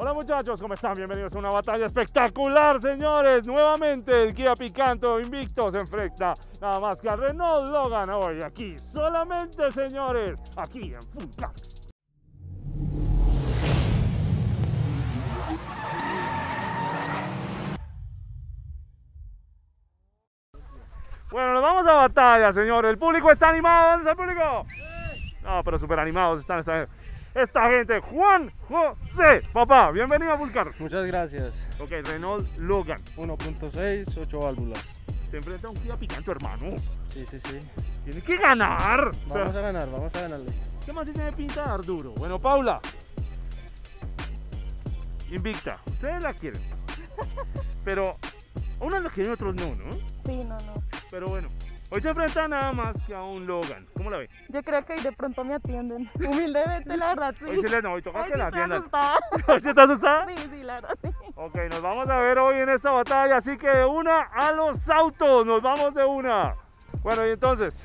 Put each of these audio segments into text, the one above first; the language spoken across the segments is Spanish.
Hola muchachos, ¿cómo están? Bienvenidos a una batalla espectacular, señores. Nuevamente el Kia Picanto invicto se enfrenta nada más que al Renault Logan hoy aquí, solamente señores, aquí en Full Cars. Bueno, nos vamos a batalla, señores. El público está animado, ¿dónde está el público? No, pero súper animados están esta gente. Juan José, papá, bienvenido a Vulcar. Muchas gracias. Ok, Renault Logan 1.6, 8 válvulas. Se enfrenta a un Kia Picanto, hermano. Sí, sí, sí. Tiene que ganar. Vamos a ganar, vamos a ganarle. ¿Qué más tiene pinta de dar duro? Bueno, Paula, invicta, ustedes la quieren. Pero unos la quieren, otros no, ¿no? Sí, no, no. Pero bueno, hoy se enfrenta nada más que a un Logan. ¿Cómo la ve? Yo creo que hoy de pronto me atienden. Humildemente, la verdad, sí. Hoy sí les no, hoy toca que la atiendan. ¿Hoy sí está asustada? Sí, sí, la verdad, sí. Ok, nos vamos a ver hoy en esta batalla, así que de una a los autos, nos vamos de una. Bueno, y entonces,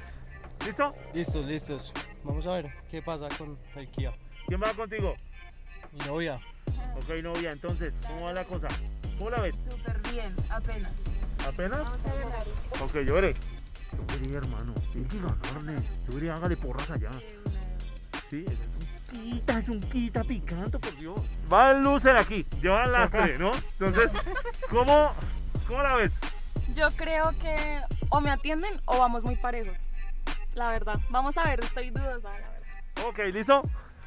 ¿listo? Listos, listos. Vamos a ver qué pasa con el Kia. ¿Quién va contigo? Mi novia. Ok, novia, entonces, ¿cómo va la cosa? ¿Cómo la ves? Súper bien, apenas. ¿Apenas? Vamos a ganar. Ok, llore. Yo quería, hermano, tiene que ganarle. Yo quería, hágale porras allá. Sí, es un Kia Picanto, por Dios. Va el lúcer aquí, lleva el lastre, ¿no? Entonces, ¿cómo la ves? Yo creo que o me atienden o vamos muy parejos. La verdad, vamos a ver, estoy dudosa, la verdad. Ok, ¿listo?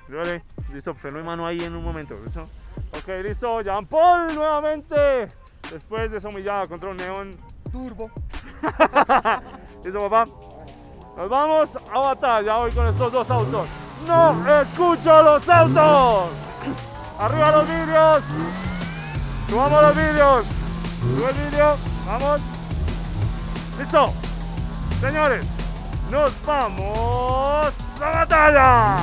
Llore, listo, freno y mano ahí en un momento, ¿listo? Ok, listo, Jean Paul nuevamente. Después de esa humillada contra un Neón Turbo. ¿Listo, papá? Nos vamos a batalla hoy con estos dos autos. ¡No escucho los autos! ¡Arriba los vidrios! ¡Subamos los vidrios! ¡Sube el vidrio! ¡Vamos! ¡Listo! Señores, nos vamos a batalla.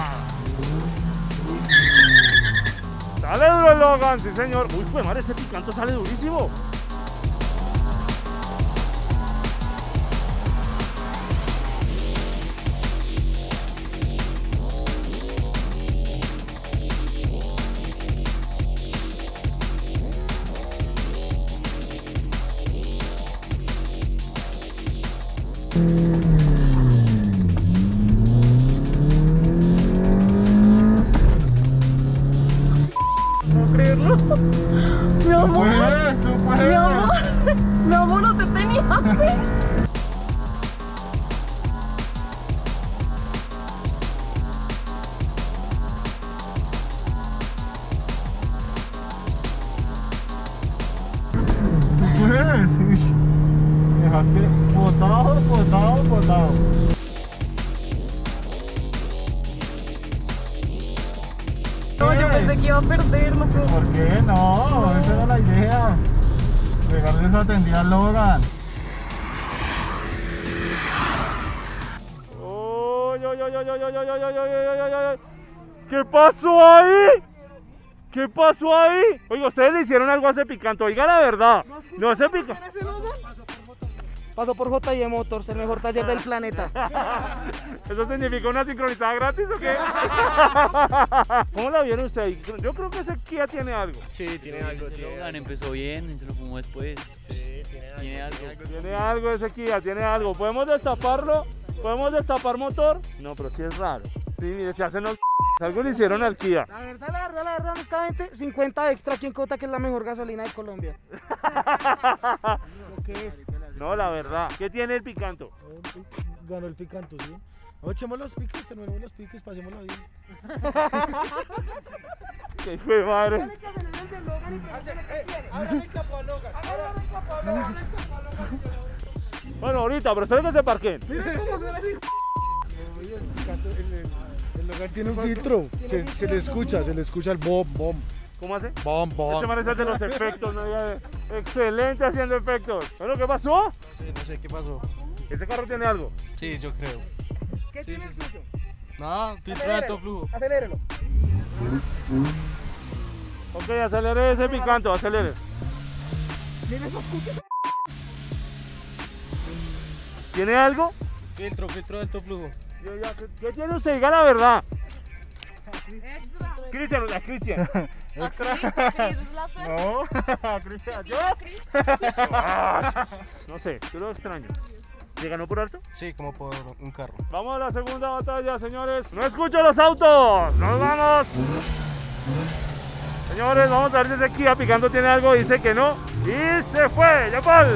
¡Sale duro el Logan! ¡Sí, señor! ¡Uy, pues madre, ese Picanto sale durísimo! No, yo pensé que iba a perderlo, pero... ¿Por qué? No, esa era la idea. Dejarles atender a Logan. ¿Qué pasó ahí? ¿Qué pasó ahí? Oiga, ustedes le hicieron algo a ese Picanto, oiga la verdad. No, ese Picanto. Pasó por J.Y. Motors, el mejor taller del planeta. ¿Eso significa una sincronizada gratis o qué? ¿Cómo la vieron ustedes? Yo creo que ese Kia tiene algo. Sí, tiene algo. Logan empezó bien, se lo fumó después. Sí, tiene algo. Tiene algo ese Kia, tiene algo. ¿Podemos destaparlo? ¿Podemos destapar motor? No, pero sí es raro. Sí, mire, se hacen los... Algo le hicieron al Kia. La verdad, honestamente, 50 extra aquí en Cota, que es la mejor gasolina de Colombia. Lo que es... No, la verdad. ¿Qué tiene el Picanto? Ganó el Picanto, sí. Echemos los piques, tenemos los piques, pasémoslo bien. ¡Qué hijo de madre! ¡Háganle que se le den el Logan y pregúntale qué quiere! ¡Ábrale el capo a Logan! Bueno, ahorita, pero esperen que se parquen. ¡Miren cómo suena así! El Logan tiene un filtro. Se le escucha el bom. ¿Cómo hace? ¡Bom! Este man es el de los efectos, ¿no? Excelente haciendo efectos. Bueno, ¿qué pasó? No sé qué pasó. ¿Este carro tiene algo? Sí, yo creo. ¿Qué tiene el suyo? Nada, filtro de alto flujo. Acelérelo. Ok, acelere ese Picanto, acelere. Mira esos cuchos. ¿Tiene algo? Filtro de alto flujo. ¿Qué tiene usted? Diga la verdad. Extra. Cristian, la Cristian. ¿Es la suerte? No, Cristian, ¿yo? No sé, yo lo extraño. ¿Le ganó por harto? Sí, como por un carro. Vamos a la segunda batalla, señores. ¡No escucho los autos! ¡Nos vamos! Señores, vamos a ver si ese Kia Picanto tiene algo. Dice que no. Y se fue, ya Paul.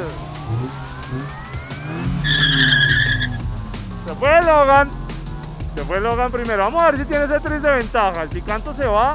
Se fue Logan. Se fue Logan primero. Vamos a ver si tiene ese 3 de ventaja. El Picanto se va.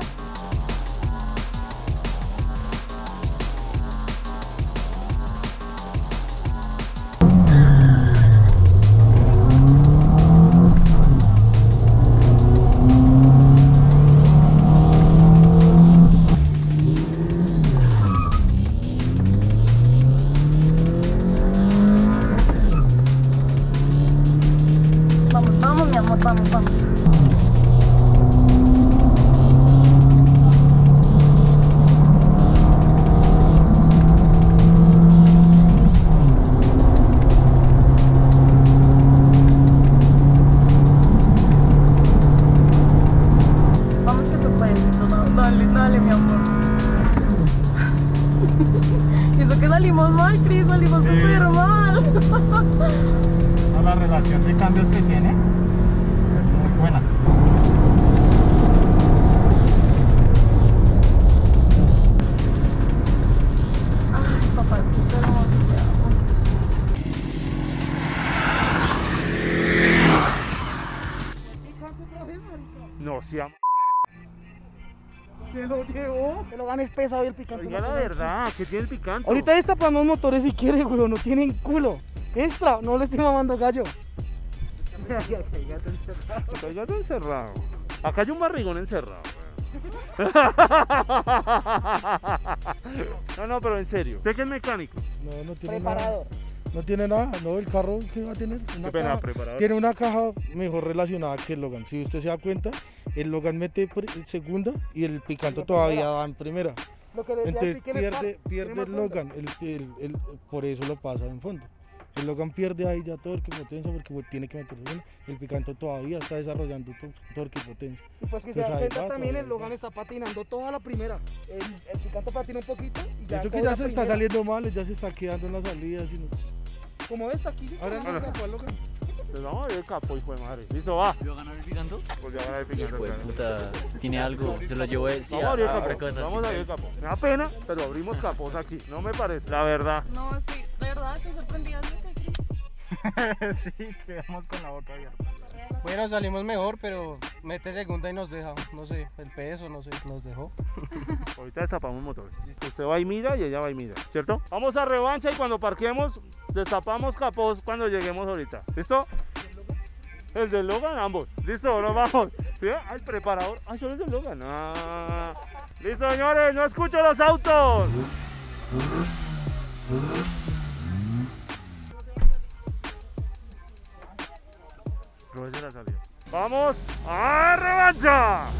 Se lo llevó. Te lo ganes pesado y el Picanto. Oiga, la verdad, que tiene el Picanto. Ahorita está para los motores si quiere, güey. No tienen culo. Extra, no le estoy mamando gallo. Cállate encerrado. Acá hay un barrigón encerrado. No, no, pero en serio. ¿Usted qué es mecánico? No, no tiene preparador. Nada. No tiene nada, no, el carro que va a tener una caja, tiene una caja mejor relacionada que el Logan. Si usted se da cuenta, el Logan mete segunda y el Picanto todavía va en primera. Lo que entonces pierde el Logan, por eso lo pasa en fondo. El Logan pierde ahí ya torque y potencia porque tiene que meter segunda. El Picanto todavía está desarrollando torque y potencia. Y pues que se da cuenta también, el Logan está patinando toda la primera. El Picanto patina un poquito y ya. Eso que ya se está saliendo mal, ya se está quedando en las salidas y no sé. Como ves, aquí sí. Ahora no se fue Logan. Pues vamos a ver el capo, hijo de madre. Listo, va. ¿Lo ganó el Picanto? Pues ya ganó el Picanto. Hijo de puta, tiene algo. Se lo llevó él. Sí, vamos a abrir el capo. Vamos a abrir el capo. Me da pena, pero abrimos capos aquí. No me parece, la verdad. No, sí, de verdad, estoy sorprendida. Sí, quedamos con la boca abierta. Bueno, salimos mejor, pero mete segunda y nos deja, no sé, el peso, no sé, nos dejó. Ahorita destapamos motores. Usted va y mira y ella va y mira, ¿cierto? Vamos a revancha y cuando parquemos, destapamos capós cuando lleguemos ahorita. ¿Listo? El de Logan, ambos. ¿Listo? Nos vamos. ¿Sí? Al preparador. Ah, solo el de Logan. Ah. Listo, señores, no escucho los autos. La salida. Vamos a revancha.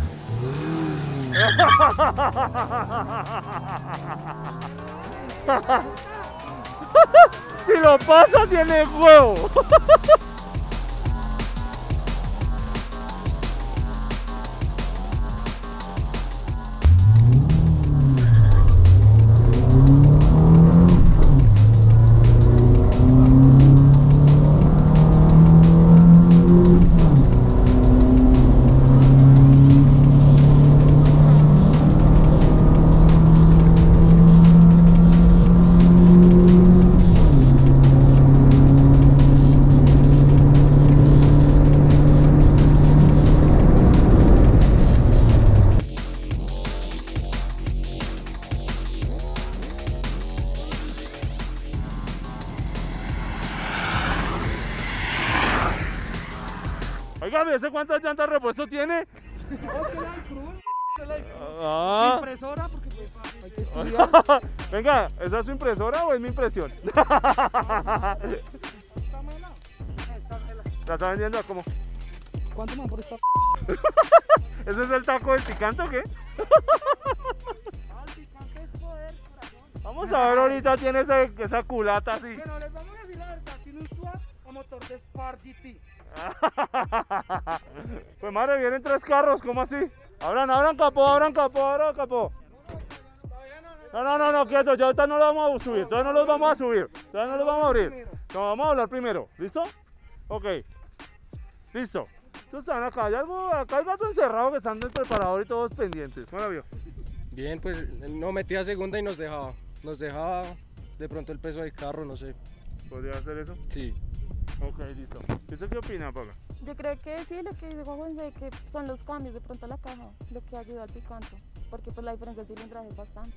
Si lo pasa tiene huevo. ¿Ese cuántas llantas de repuesto tiene? Ah. Impresora, porque pues, hay que estudiar. Venga, ¿esa es su impresora o es mi impresión? ¿La está vendiendo a cómo? ¿Cuánto man por esta? ¿Ese es el taco del Picanto o qué? Vamos a ver ahorita, tiene esa culata así. Bueno, les vamos a decir la verdad, tiene un SUV a motor de Spark GT. Pues madre, vienen tres carros, ¿cómo así? Abran capó. No, quieto, ya ahorita no lo vamos a subir, todavía no los vamos a subir, todavía no los vamos a abrir. No, vamos a hablar primero, ¿listo? Ok, listo. Entonces están acá, hay algo, acá hay gato encerrado que están del preparador y todos pendientes. ¿Cómo la vio? Bien, pues no metía segunda y nos dejaba de pronto el peso del carro, no sé. ¿Podría hacer eso? Sí. Ok, listo. ¿Eso qué opina, Paula? Yo creo que sí, lo que dice Juan José, que son los cambios de pronto a la caja, lo que ayuda al Picanto, porque pues la diferencia de cilindraje es bastante.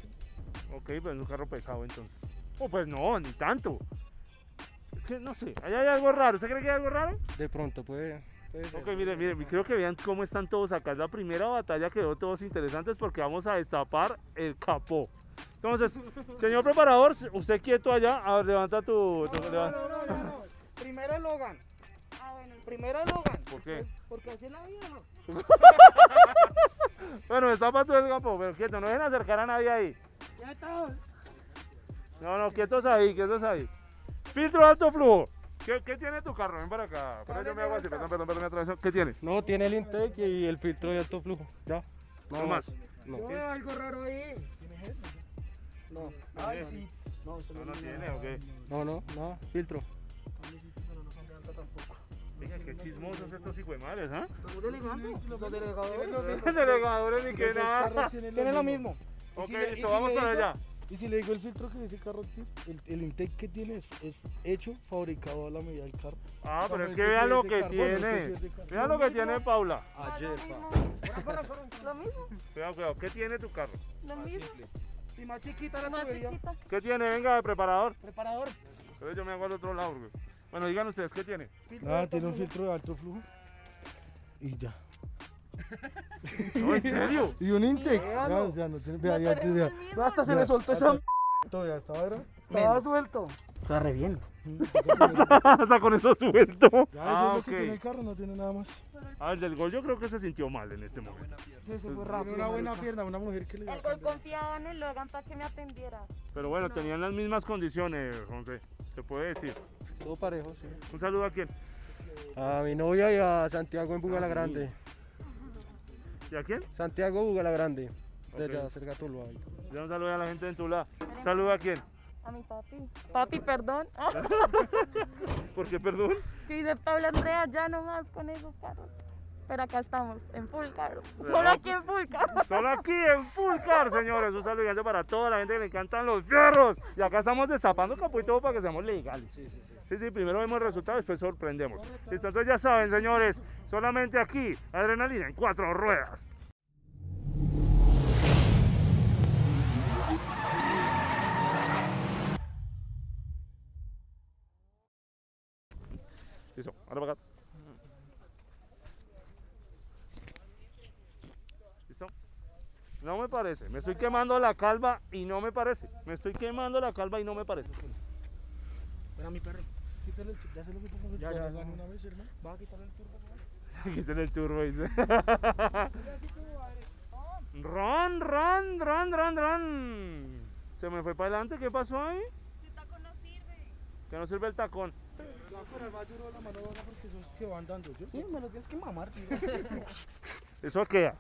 Ok, pero es un carro pesado entonces. Oh, pues no, ni tanto. Es que no sé, allá hay algo raro. ¿Usted cree que hay algo raro? De pronto, pues. Ok, miren, creo que vean cómo están todos acá. Es la primera batalla, quedó todos interesantes porque vamos a destapar el capó. Entonces, señor preparador, usted quieto allá. A ver, levanta tu... No. Primero Logan. Ah, bueno. Primero Logan. ¿Por qué? Pues, porque así es la vida, ¿no? Bueno, destapa tú el capó, pero quieto, no dejen acercar a nadie ahí. No, quietos ahí. Filtro alto flujo. ¿Qué tiene tu carro? Ven para acá. Yo me hago así. Perdón. ¿Qué tiene? No, tiene el intake y el filtro de alto flujo. Ya. No más. No. Yo veo algo raro ahí. ¿Tiene gesto? No. Ay, sí. No tiene, ¿o qué? No. Filtro. Venga, qué chismosos estos hijuemales, ¿ah? Los delegadores ni que nada. Tiene lo mismo. Ok, listo, vamos para allá. Y si le digo el filtro que dice carro, el intake que tiene es hecho, fabricado a la medida del carro. Ah, pero es que vea lo que tiene. Vea lo que tiene Paula. Ayer, Paula. Lo mismo. Cuidado, ¿qué tiene tu carro? Lo mismo. Y más chiquita la tubería. ¿Qué tiene? Venga, de preparador. Preparador. Entonces yo me hago al otro lado, güey. Bueno, digan ustedes, ¿qué tiene? Ah, tiene un filtro de alto flujo. Y ya. No, ¿en serio? Y un intake. Hasta se le soltó esa. Todavía estaba suelto. Está re bien. Hasta con eso suelto. Ya, eso es lo que tiene el carro, no tiene nada más. Ah, el del gol yo creo que se sintió mal en este momento. Sí, se fue rápido. Una buena pierna, una mujer que le. El gol confiaba en el Logan para que me atendiera. Pero bueno, tenían las mismas condiciones, José. Se puede decir. Todo parejo, sí. Un saludo a quién. A mi novia y a Santiago en Bugalagrande. ¿Y a quién? Santiago Bugalagrande, de allá, cerca de Tuluá. Ya un saludo a la gente de Tuluá. ¿Saludo a quién? A mi papi. Papi, perdón. ¿Por qué perdón? Que dice Paula Andrea, ya nomás con esos carros. Pero acá estamos, en Full Cars. Solo aquí en Full Cars. Solo aquí en Full Cars, señores. Un saludo para toda la gente que le encantan los fierros. Y acá estamos destapando capó y todo para que seamos legales. Sí, primero vemos el resultado y después sorprendemos. Listo, entonces ya saben, señores, solamente aquí, adrenalina en 4 ruedas. Listo, ahora para acá. ¿Listo? No me parece, me estoy quemando la calva y no me parece. Ven a mi perro. Quítale el turbo. Ya. Una vez, hermano. Va a quitarle el turbo. Quítale el turbo, dice. Ron. Se me fue para adelante. ¿Qué pasó ahí? Ese tacón no sirve. ¿Que no sirve el tacón? La con el bayuro de la mano ahora porque esos que van dando. Yo sí, me los tienes que mamar, tío. Eso queda.